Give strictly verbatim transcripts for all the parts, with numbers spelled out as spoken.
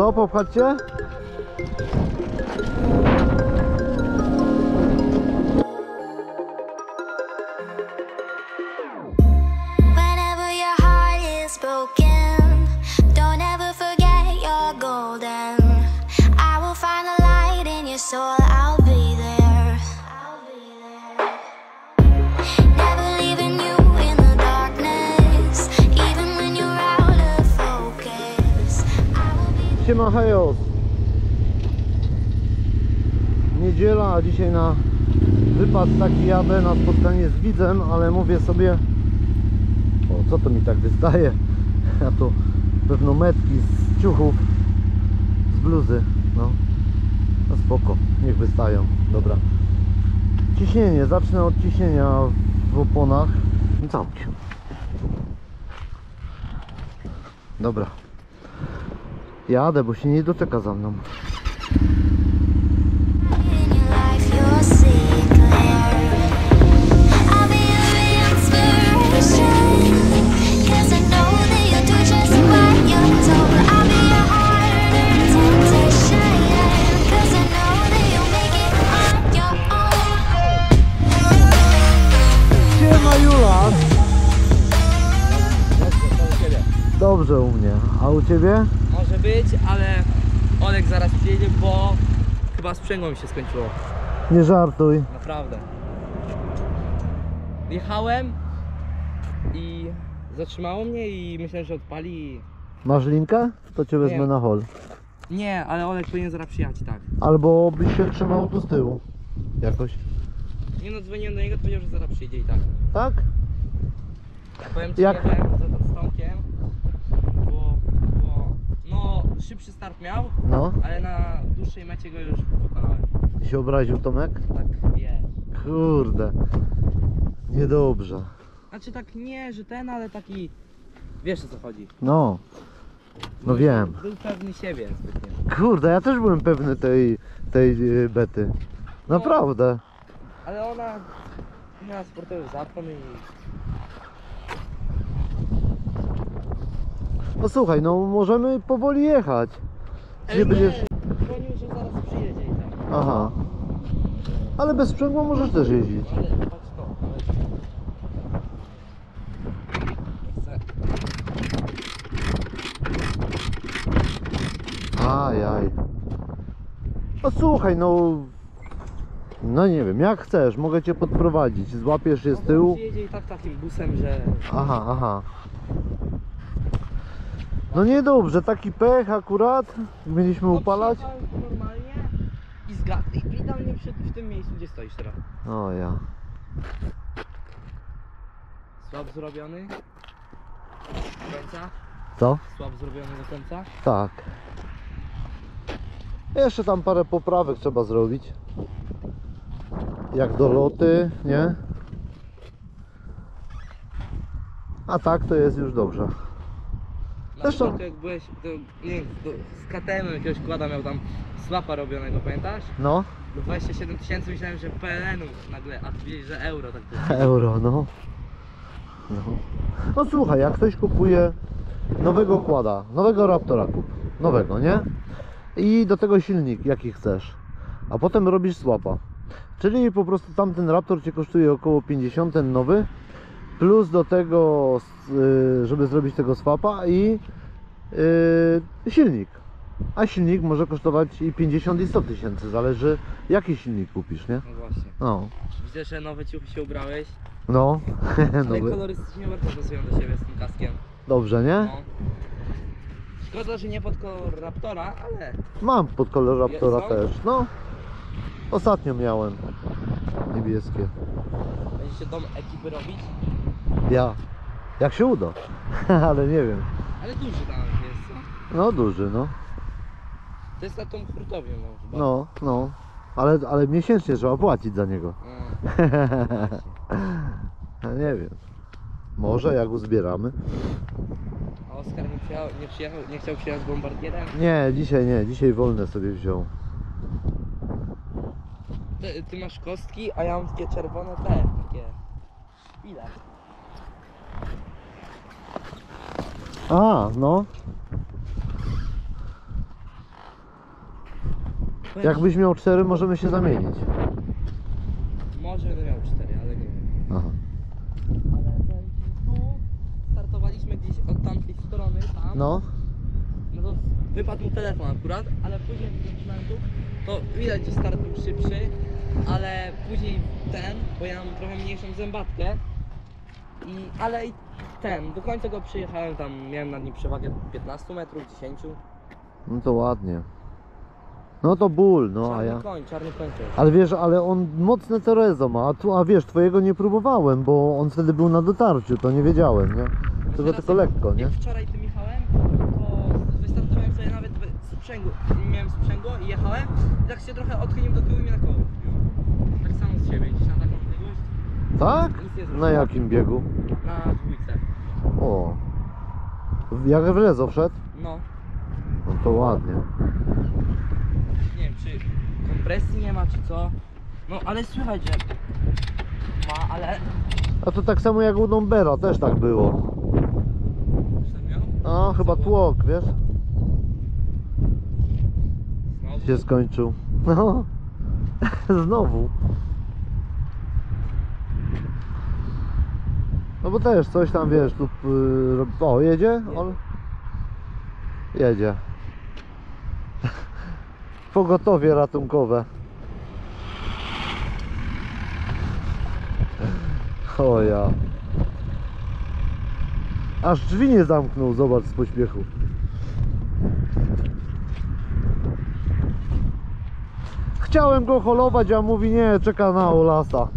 Co, popchać cię? Siema, hejos. Niedziela, a dzisiaj na wypas taki jadę na spotkanie z widzem, ale mówię sobie, o co to mi tak wystaje, a to pewno metki z ciuchów, z bluzy, no, no spoko, niech wystają, dobra. Ciśnienie, zacznę od ciśnienia w oponach, zamknij się. Dobra. Jadę, bo się nie doczeka za mną. Siema, Jula. Dobrze u mnie, a u ciebie? Może być, ale Olek zaraz przyjedzie, bo chyba sprzęgło mi się skończyło. Nie żartuj. Naprawdę. Jechałem i zatrzymało mnie i myślałem, że odpali. Masz linkę? To cię wezmę na hol. Nie, ale Olek powinien zaraz przyjechać, tak. Albo byś się trzymał tu z tyłu. Jakoś. Nie no, dzwoniłem do niego, to powiedział, że zaraz przyjedzie i tak. Tak? Powiem ci, jak jechałem z Tomkiem. Szybszy start miał, no, ale na dłuższej mecie go już pokonałem. I się obraził Tomek? Tak, nie. Kurde, niedobrze. Znaczy tak nie, że ten, ale taki, wiesz o co chodzi. No, no Mój wiem. Był pewny siebie zbytnie. Kurde, ja też byłem pewny tej, tej bety. Naprawdę. No, ale ona miała sportowy zapłon i... No słuchaj, no możemy powoli jechać. Gdzie nie, będziesz... dzwonił, że zaraz przyjedzie i tam. Aha. Ale bez sprzęgła możesz też jeździć. Ale patrz to, ale... Nie chcę. Ajaj. No słuchaj, no... No nie wiem, jak chcesz, mogę cię podprowadzić. Złapiesz je z tyłu. No, przyjedzie i tak takim busem, że... Aha, aha. No niedobrze, taki pech akurat, mieliśmy no, upalać. Normalnie i zgadnij, i tam nie przyszedł w tym miejscu, gdzie stoisz teraz. O ja. Słab zrobiony do końca. Co? Słab zrobiony do końca? Tak. Jeszcze tam parę poprawek trzeba zrobić. Jak doloty, nie? A tak to jest już dobrze. Zresztą jak byłeś, to, nie, to z K T M jakiegoś kłada miał tam slapa robionego, pamiętasz? No. dwadzieścia siedem tysięcy, myślałem, że P L N-ów nagle, a widzisz, że euro tak było. Euro, no. no. No słuchaj, jak ktoś kupuje nowego kłada, nowego Raptora kup, nowego, nie? I do tego silnik, jaki chcesz, a potem robisz slapa. Czyli po prostu tamten Raptor cię kosztuje około pięćdziesiąt, ten nowy. Plus do tego, żeby zrobić tego swapa i yy, silnik. A silnik może kosztować i pięćdziesiąt i sto tysięcy, zależy jaki silnik kupisz, nie? No właśnie. No. Widzę, że nowe ciuchy się ubrałeś. No. Ale kolorystycznie bardzo pasują do siebie z tym kaskiem. Dobrze, nie? No. Szkoda, że nie pod kolor Raptora, ale... Mam pod kolor Raptora też, no. Ostatnio miałem niebieskie. Będziecie dom ekipy robić? Ja, jak się uda, ale nie wiem. Ale duży tam jest, co? No duży, no. To jest na tą hurtownię, no. No, no, ale, ale miesięcznie trzeba płacić za niego. No, nie wiem, może jak uzbieramy. A Oskar nie, przyjechał, nie, przyjechał, nie chciał przyjechać z bombardierem? Nie, dzisiaj nie, dzisiaj wolne sobie wziął. Ty, ty masz kostki, a ja mam takie czerwone te, takie... Ile? A, no. będzie. Jakbyś miał cztery, możemy się zamienić. Może bym miał cztery, ale nie wiem. Aha. Ale tu startowaliśmy gdzieś od tamtej strony, tam. No. No to wypadł mu telefon akurat, ale później z tych momentów to widać, że start był szybszy, ale później ten, bo ja mam trochę mniejszą zębatkę. I, ale i ten, do końca go przyjechałem, tam miałem nad nim przewagę piętnaście metrów, dziesięć. No to ładnie. No to ból, no czarny a ja... koń, czarny koń to jest. Ale wiesz, ale on mocne Rezo ma, a, tu, a wiesz, twojego nie próbowałem, bo on wtedy był na dotarciu, to nie wiedziałem, nie? To go tylko lekko, nie? Jak wczoraj tym jechałem, to wystartowałem sobie nawet sprzęgło, miałem sprzęgło i jechałem, i tak się trochę odchyliłem do tyłu i mnie na koło. Tak samo z siebie, gdzieś na taką odległość. Tak? Na jakim biegu? Na dwójce. O. Jak w Rezo wszedł? No. No to ładnie. Nie wiem, czy kompresji nie ma, czy co. No ale słychać, że ma, ale... A to tak samo jak u Dombera, też tak było. A, chyba tłok, wiesz? Znowu? Się skończył. No. Znowu. No bo też coś tam, wiesz, tu... O, jedzie? On... Jedzie. Pogotowie ratunkowe. O ja. Aż drzwi nie zamknął, zobacz, z pośpiechu. Chciałem go holować, a mówi nie, czeka na Olasa.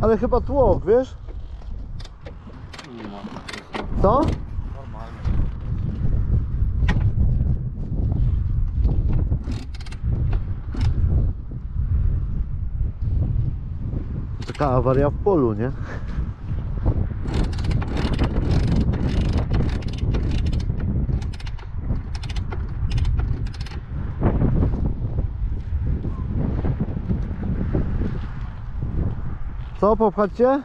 Ale chyba tłok, wiesz? Co? Taka awaria w polu, nie? Co, popchać cię?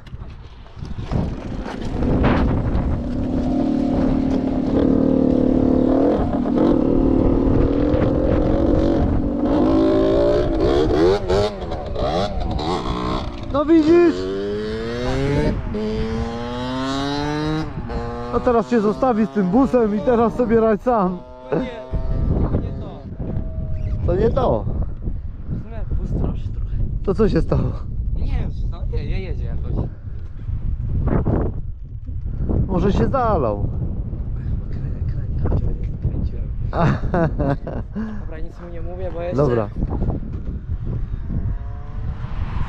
No widzisz? No teraz się zostawi z tym busem i teraz sobie radź sam. No nie, to nie to. To nie to. Bus troszkę trochę. To co się stało? Nie, nie jedzie jakoś. Może się zalał. Kręka wczoraj nie zakręciłem. Dobra, nic mu nie mówię, bo jeszcze... Dobra.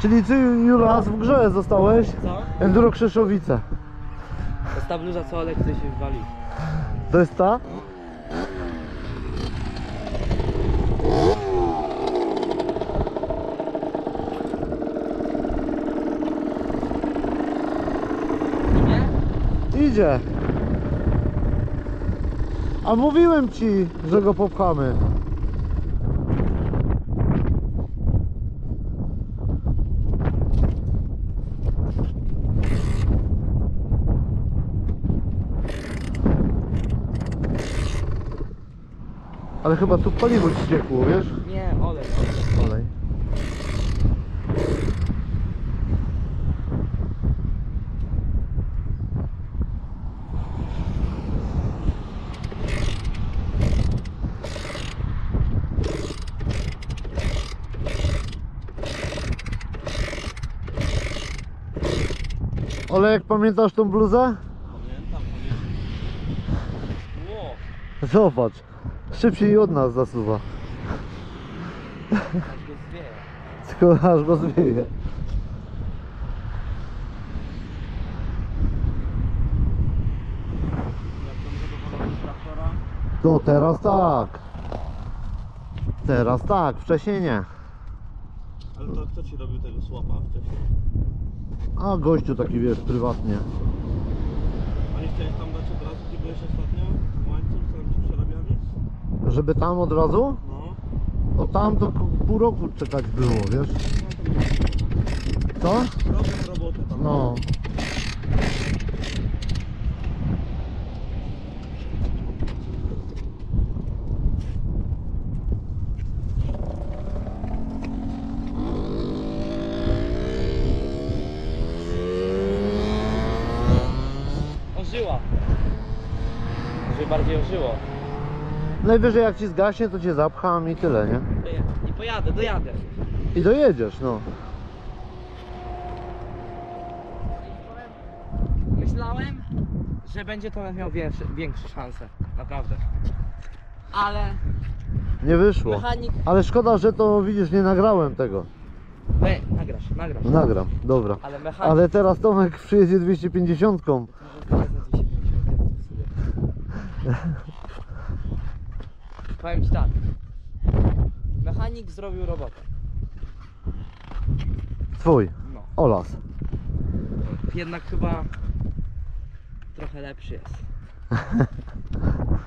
Czyli ty, Juras, w grze zostałeś? Co? Enduro Krzeszowice. To jest ta bluza, co Alek chce się wywali. To jest ta? Idzie. A mówiłem ci, że go popchamy. Ale chyba tu paliwo ci ciekło, wiesz? Nie, olej. Olej. Ale jak pamiętasz tą bluzę? Pamiętam, pamiętam. Wow. Zobacz, szybciej od nas zasuwa. Aż go zwieje. Tylko aż go zwieje. To teraz tak. Teraz tak, wcześniej nie. Ale to kto ci robił tego słapa wcześniej? A gościu taki, wiesz, prywatnie. A nie chciałeś tam dać od razu, gdzie byłeś ostatnio? Łańcuch, co nam ci przerabiali? Żeby tam od razu? No. O tam to pół roku czekać było, wiesz? Co? Robię robotę tam. No. ożyła. Żeby bardziej ożyło. Najwyżej jak ci zgaśnie, to cię zapcham i tyle, nie? I pojadę, dojadę. I dojedziesz, no. Myślałem, że będzie to miał większe, większe szanse, naprawdę. Ale... nie wyszło. Mechanik... ale szkoda, że to widzisz, nie nagrałem tego. Nie, nagrasz, nagrasz. Nagram, dobra. Ale, mechanik... ale teraz Tomek przyjedzie dwieście pięćdziesiąt. No, powiem ci tak. Mechanik zrobił robotę. Twój. No. Olas. Jednak chyba trochę lepszy jest.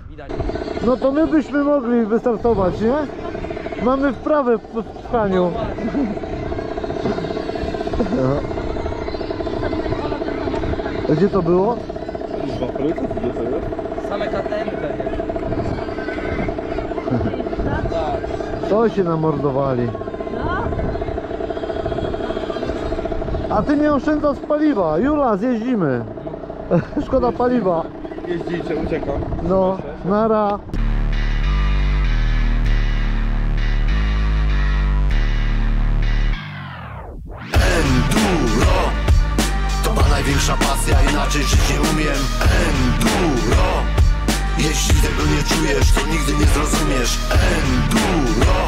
Widać. No to my byśmy mogli wystartować, nie? Mamy wprawę w pchaniu. No. Gdzie to było? Same K T M pewnie. To się namordowali. A ty nie oszczędzasz paliwa. Jula, zjeździmy. Szkoda paliwa. Jeździcie, uciekam. No, nara. Enduro. To ma największa pasja, inaczej żyć nie umiem. Enduro. Jeśli tego nie czujesz, to nigdy nie zrozumiesz. Enduro.